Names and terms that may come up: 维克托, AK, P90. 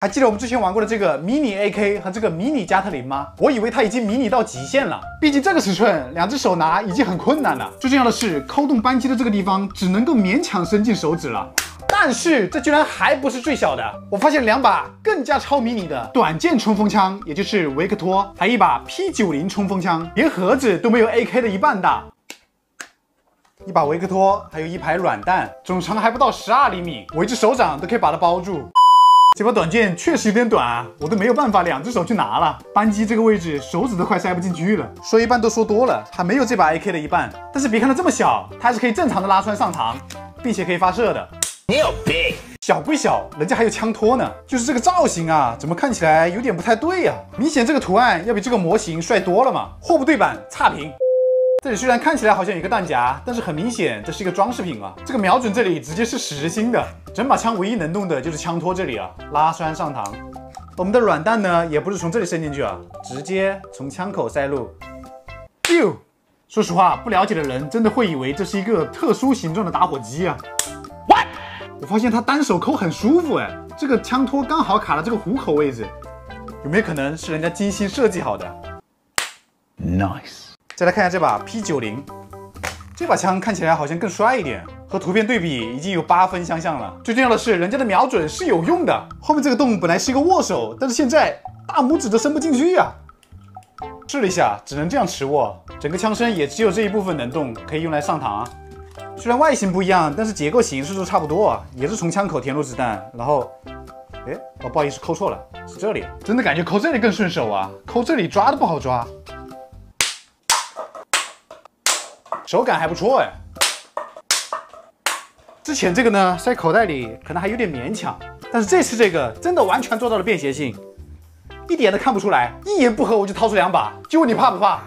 还记得我们之前玩过的这个迷你 AK 和这个迷你加特林吗？我以为它已经迷你到极限了，毕竟这个尺寸两只手拿已经很困难了。最重要的是，扣动扳机的这个地方只能够勉强伸进手指了。但是这居然还不是最小的，我发现两把更加超迷你的短剑冲锋枪，也就是维克托，还有一把 P90 冲锋枪，连盒子都没有 AK 的一半大。 一把维克托，还有一排软弹，总长还不到12厘米，我一只手掌都可以把它包住。这把短剑确实有点短啊，我都没有办法两只手去拿了。扳机这个位置，手指都快塞不进去了。说一半都说多了，还没有这把 AK 的一半。但是别看它这么小，它还是可以正常的拉栓上膛，并且可以发射的。你有病！小归小，人家还有枪托呢。就是这个造型啊，怎么看起来有点不太对啊？明显这个图案要比这个模型帅多了嘛。货不对版，差评。 这里虽然看起来好像有一个弹夹，但是很明显这是一个装饰品啊。这个瞄准这里直接是实心的，整把枪唯一能动的就是枪托这里啊，拉栓上膛。我们的软弹呢，也不是从这里伸进去啊，直接从枪口塞入。呦，说实话，不了解的人真的会以为这是一个特殊形状的打火机啊。What？ 我发现它单手抠很舒服哎，这个枪托刚好卡了这个虎口位置，有没有可能是人家精心设计好的 ？Nice。 再来看一下这把 P90， 这把枪看起来好像更帅一点，和图片对比已经有8分相像了。最重要的是，人家的瞄准是有用的。后面这个洞本来是一个握手，但是现在大拇指都伸不进去啊。试了一下，只能这样持握，整个枪身也只有这一部分能动，可以用来上膛啊。虽然外形不一样，但是结构形式都差不多啊，也是从枪口填入子弹，然后。 哎，我不好意思抠错了，是这里。真的感觉抠这里更顺手啊，抠这里抓都不好抓。 手感还不错哎，之前这个呢塞口袋里可能还有点勉强，但是这次这个真的完全做到了便携性，一点都看不出来，一言不合我就掏出2把，就问你怕不怕？